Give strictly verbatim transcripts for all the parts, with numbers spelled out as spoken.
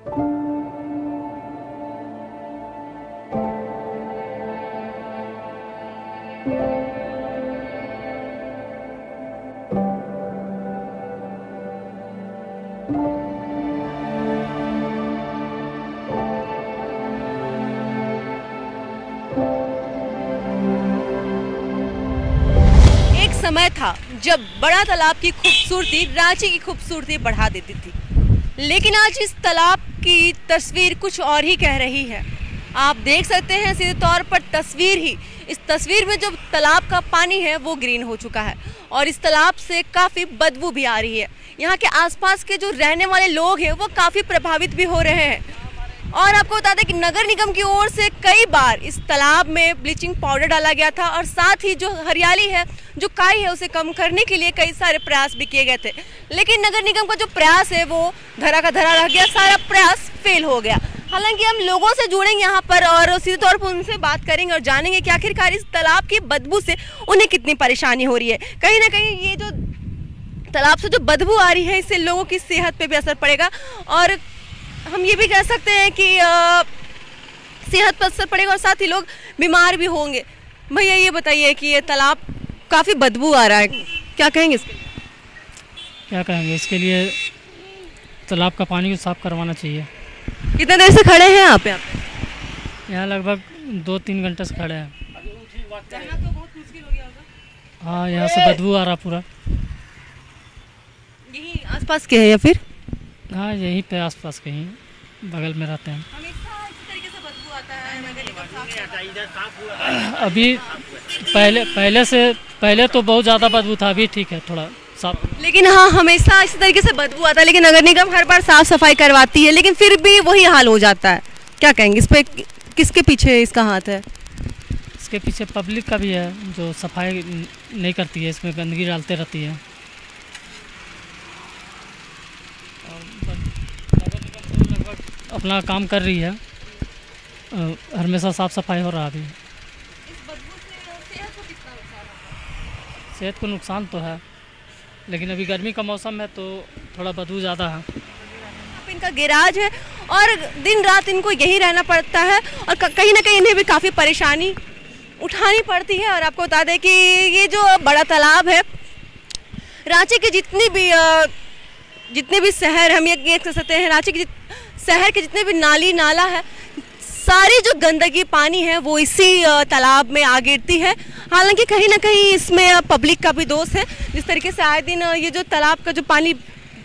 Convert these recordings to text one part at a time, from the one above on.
समय था जब बड़ा तालाब की खूबसूरती रांची की खूबसूरती बढ़ा देती थी, लेकिन आज इस तालाब की तस्वीर कुछ और ही कह रही है। आप देख सकते हैं सीधे तौर पर तस्वीर ही, इस तस्वीर में जो तालाब का पानी है वो ग्रीन हो चुका है और इस तालाब से काफ़ी बदबू भी आ रही है। यहाँ के आसपास के जो रहने वाले लोग हैं वो काफ़ी प्रभावित भी हो रहे हैं। और आपको बता दें कि नगर निगम की ओर से कई बार इस तालाब में ब्लीचिंग पाउडर डाला गया था और साथ ही जो हरियाली है, जो काई है, उसे कम करने के लिए कई सारे प्रयास भी किए गए थे, लेकिन नगर निगम का जो प्रयास है वो धरा का धरा रह गया, सारा प्रयास फेल हो गया। हालांकि हम लोगों से जुड़ेंगे यहाँ पर और सीधे तौर पर उनसे बात करेंगे और जानेंगे कि आखिरकार इस तालाब की बदबू से उन्हें कितनी परेशानी हो रही है। कहीं ना कहीं ये जो तालाब से जो बदबू आ रही है इससे लोगों की सेहत पर भी असर पड़ेगा और हम ये भी कह सकते हैं कि आ, सेहत पर असर पड़ेगा और साथ ही लोग बीमार भी होंगे। भैया ये बताइए कि ये तालाब काफ़ी बदबू आ रहा है, क्या कहेंगे इसके लिए? क्या कहेंगे इसके लिए तालाब का पानी को साफ करवाना चाहिए। कितने देर से खड़े हैं आप यहाँ पे? यहाँ लगभग दो तीन घंटे से खड़े हैं। हाँ, यहाँ से बदबू आ रहा पूरा। यही आसपास के हैं या फिर? हाँ, यहीं पे आसपास कहीं बगल में रहते हैं। हमेशा इस तरीके से बदबू आता है, नगर निगम साफ? अभी पहले पहले से पहले तो बहुत ज़्यादा बदबू था, अभी ठीक है थोड़ा साफ, लेकिन हाँ हमेशा इसी तरीके से बदबू आता है। लेकिन नगर निगम हर बार साफ सफाई करवाती है लेकिन फिर भी वही हाल हो जाता है। क्या कहेंगे इस पर, किसके पीछे इसका हाथ है? इसके पीछे पब्लिक का भी है जो सफाई नहीं करती है, इसमें गंदगी डालते रहती है। अपना काम कर रही है, हमेशा साफ सफाई हो रहा है। अभी सेहत को नुकसान तो है, लेकिन अभी गर्मी का मौसम है तो थोड़ा बदबू ज़्यादा है। इनका गैराज है और दिन रात इनको यही रहना पड़ता है और कहीं ना कहीं इन्हें भी काफ़ी परेशानी उठानी पड़ती है। और आपको बता दें कि ये जो बड़ा तालाब है, रांची के जितनी भी जितने भी शहर हम ये देख सकते हैं, रांची के शहर के जितने भी नाली नाला है, सारी जो गंदगी पानी है वो इसी तालाब में आ गिरती है। हालांकि कहीं ना कहीं इसमें पब्लिक का भी दोष है, जिस तरीके से आए दिन ये जो तालाब का जो पानी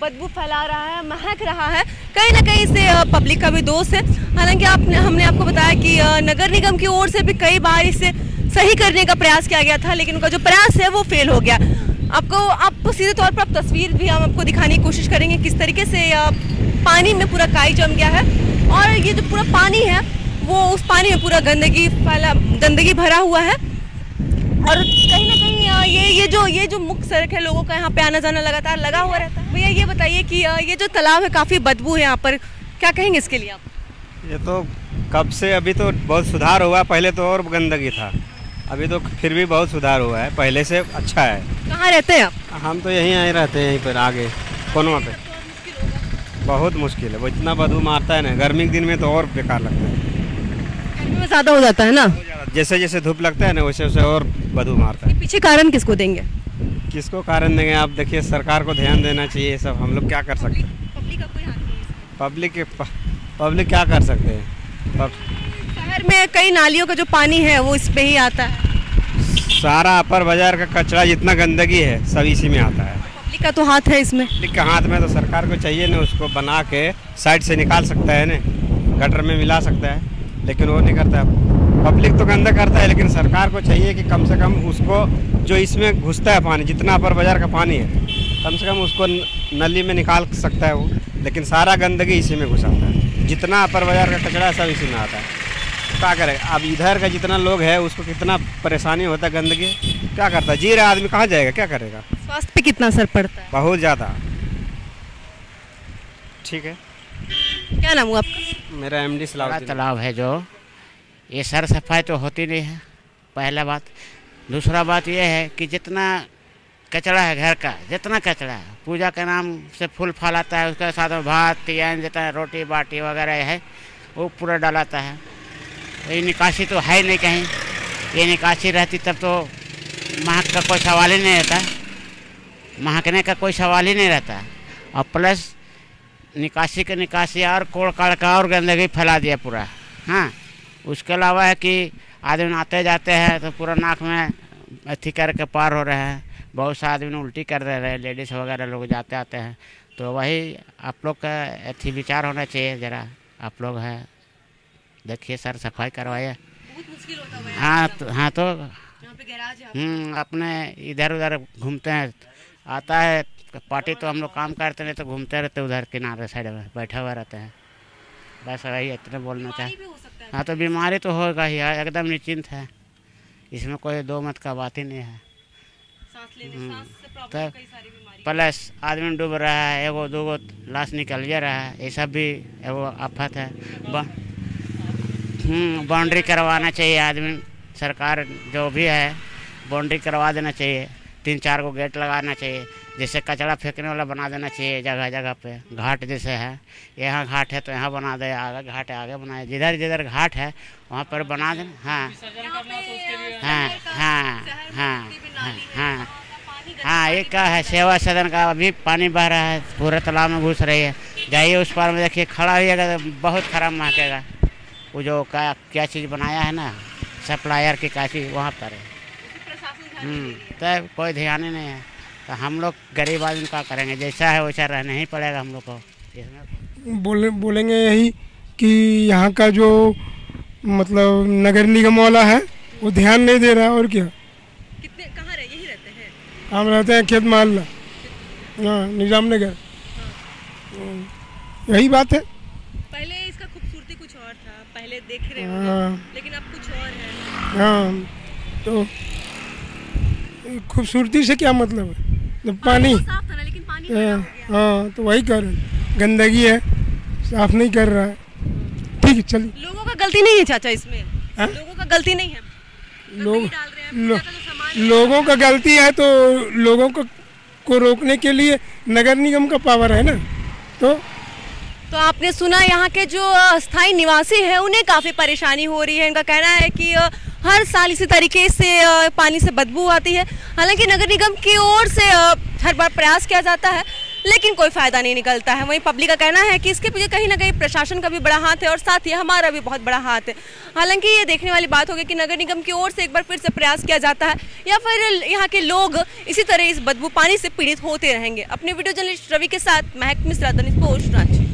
बदबू फैला रहा है, महक रहा है, कहीं ना कहीं इससे पब्लिक का भी दोष है। हालांकि आपने हमने आपको बताया कि नगर निगम की ओर से भी कई बार इसे सही करने का प्रयास किया गया था, लेकिन उनका जो प्रयास है वो फेल हो गया। आपको आपको सीधे तौर पर आप तस्वीर भी हम आपको दिखाने की कोशिश करेंगे किस तरीके से पानी में पूरा काई जम गया है और ये जो पूरा पानी है वो उस पानी में पूरा गंदगी फैला गंदगी भरा हुआ है। और कहीं ना कहीं ये ये जो ये जो मुख्य सड़क है, लोगों का यहाँ पे आना जाना लगातार लगा हुआ रहता है। भैया ये बताइए कि ये जो तालाब है काफ़ी बदबू है यहाँ पर, क्या कहेंगे इसके लिए आप? ये तो कब से, अभी तो बहुत सुधार हुआ, पहले तो और गंदगी था, अभी तो फिर भी बहुत सुधार हुआ है, पहले से अच्छा है। कहाँ रहते हैं आप? हम तो यहीं आए रहते हैं, यहीं पर आगे कोनवा पे। बहुत मुश्किल है, वो इतना बदबू मारता है ना, गर्मी के दिन में तो और बेकार लगता है, गर्मी में ज़्यादा हो जाता है ना। जैसे जैसे धूप लगता है ना वैसे वैसे और बदबू मारता है। पीछे कारण किसको देंगे? किसको कारण देंगे आप देखिए, सरकार को ध्यान देना चाहिए, ये सब हम लोग क्या कर सकते हैं। पब्लिक पब्लिक क्या कर सकते हैं? शहर में कई नालियों का जो पानी है वो इस पे ही आता है, सारा अपर बाजार का कचरा जितना गंदगी है सब इसी में आता है। पब्लिक का तो हाथ है इसमें, पब्लिक का हाथ में तो सरकार को चाहिए ना, उसको बना के साइड से निकाल सकता है ना, गटर में मिला सकता है, लेकिन वो नहीं करता। पब्लिक तो गंदा करता है, लेकिन सरकार को चाहिए कि कम से कम उसको जो इसमें घुसता है पानी, जितना अपर बाजार का पानी है, कम से कम उसको नली में निकाल सकता है वो, लेकिन सारा गंदगी इसी में घुसाता है, जितना अपर बाजार का कचरा है सब इसी में आता है। क्या करेगा अब इधर का जितना लोग है उसको कितना परेशानी होता है, गंदगी क्या करता है, जी रहा आदमी कहाँ जाएगा, क्या करेगा, स्वास्थ्य पे कितना असर पड़ता है, बहुत ज़्यादा। ठीक है, क्या नाम हुआ आपका? मेरा एमडी सलाउद्दीन। तालाब है जो, ये सर सफाई तो होती नहीं है, पहला बात। दूसरा बात यह है कि जितना कचरा है, घर का जितना कचरा है, पूजा के नाम से फूल फल आता है, उसके साथ में भात तियान देता है, रोटी बाटी वगैरह है, वो पूरा डालाता है। ये निकासी तो है नहीं कहीं, ये निकासी रहती तब तो महक का कोई सवाल ही नहीं रहता, महकने का कोई सवाल ही नहीं रहता। और प्लस निकासी के निकासी और कोड़ काड़ का और गंदगी फैला दिया पूरा। हाँ, उसके अलावा है कि आदमी आते जाते हैं तो पूरा नाक में अथी करके पार हो रहे हैं, बहुत से आदमी उल्टी कर रहे हैं, लेडीज़ वगैरह लोग जाते आते हैं। तो वही आप लोग का अथी विचार होना चाहिए, ज़रा आप लोग है देखिए सर, सफाई करवाइए। हाँ तो हाँ तो अपने इधर उधर घूमते हैं, आता है पार्टी तो हम लोग काम करते नहीं तो घूमते रहते उधर किनारे साइड में बैठे हुए रहते हैं, बस वही इतना बोलना चाहिए। हाँ तो बीमारी तो होगा ही, एकदम निश्चिंत है, इसमें कोई दो मत का बात ही नहीं है। तो प्लस आदमी डूब रहा है, एगो दूगो लाश निकल जा रहा है, ये सब भी एगो आफत है। बाउंड्री करवाना चाहिए आदमी, सरकार जो भी है बाउंड्री करवा देना चाहिए, तीन चार को गेट लगाना चाहिए, जैसे कचरा फेंकने वाला बना देना चाहिए जगह जगह पे। घाट जैसे है, यहाँ घाट है तो यहाँ बना दे, आगे घाट है आगे बनाए, जिधर जिधर घाट है वहाँ पर बना दें। हाँ हाँ हाँ हाँ हाँ हाँ एक का है सेवा सदन का, अभी पानी बह रहा है, पूरे तालाब में घुस रही है, जाइए उस पार में देखिए, खड़ा होइएगा तो बहुत खराब महकेगा। वो जो क्या क्या चीज़ बनाया है ना सप्लायर की काशी, वहाँ पर है तब कोई ध्यान ही नहीं है। तो हम लोग गरीब आदमी क्या करेंगे, जैसा है वैसा रहना ही पड़ेगा हम लोग को। इसमें बोले बोलेंगे यही कि यहाँ का जो मतलब नगर निगम वाला है वो ध्यान नहीं दे रहा। और क्या, कितने कहाँ रहे, यही रहते हैं? हम रहते हैं खेत मोहल्ला, हाँ, निजाम नगर। हाँ। यही बात है, पहले इसका खूबसूरती कुछ और था, पहले देख रहे हो। हाँ। लेकिन अब कुछ और है। हाँ, तो खूबसूरती से क्या मतलब है जब पानी, पानी लेकिन पानी आ, हाँ तो वही कर रहे, गंदगी है, साफ नहीं कर रहा है। ठीक है चलिए, लोगों का गलती नहीं है चाचा इसमें, आ? लोगों का गलती नहीं है, लोग डाल रहे हैं, लो, तो लोगों का गलती है, तो लोगों को को रोकने के लिए नगर निगम का पावर है ना। तो तो आपने सुना यहाँ के जो स्थायी निवासी हैं उन्हें काफ़ी परेशानी हो रही है, इनका कहना है कि हर साल इसी तरीके से पानी से बदबू आती है। हालांकि नगर निगम की ओर से हर बार प्रयास किया जाता है लेकिन कोई फायदा नहीं निकलता है। वहीं पब्लिक का कहना है कि इसके पीछे कहीं ना कहीं प्रशासन का भी बड़ा हाथ है और साथ ही हमारा भी बहुत बड़ा हाथ है। हालांकि ये देखने वाली बात होगी कि नगर निगम की ओर से एक बार फिर से प्रयास किया जाता है या फिर यहाँ के लोग इसी तरह इस बदबू पानी से पीड़ित होते रहेंगे। अपने वीडियो जर्नलिस्ट रवि के साथ महक मिश्रा, दैनिक पोस्ट, रांची।